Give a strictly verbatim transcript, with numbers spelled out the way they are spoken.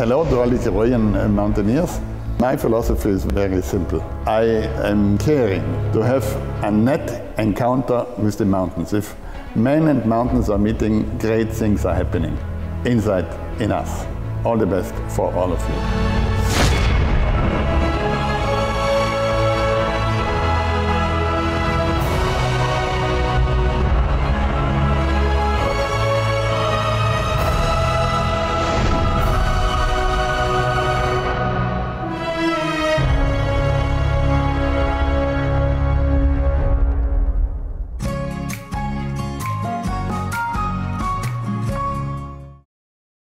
Hello, the Raleigh-Tyrrhenian mountaineers. My philosophy is very simple. I am caring to have a net encounter with the mountains. If men and mountains are meeting, great things are happening inside in us. All the best for all of you.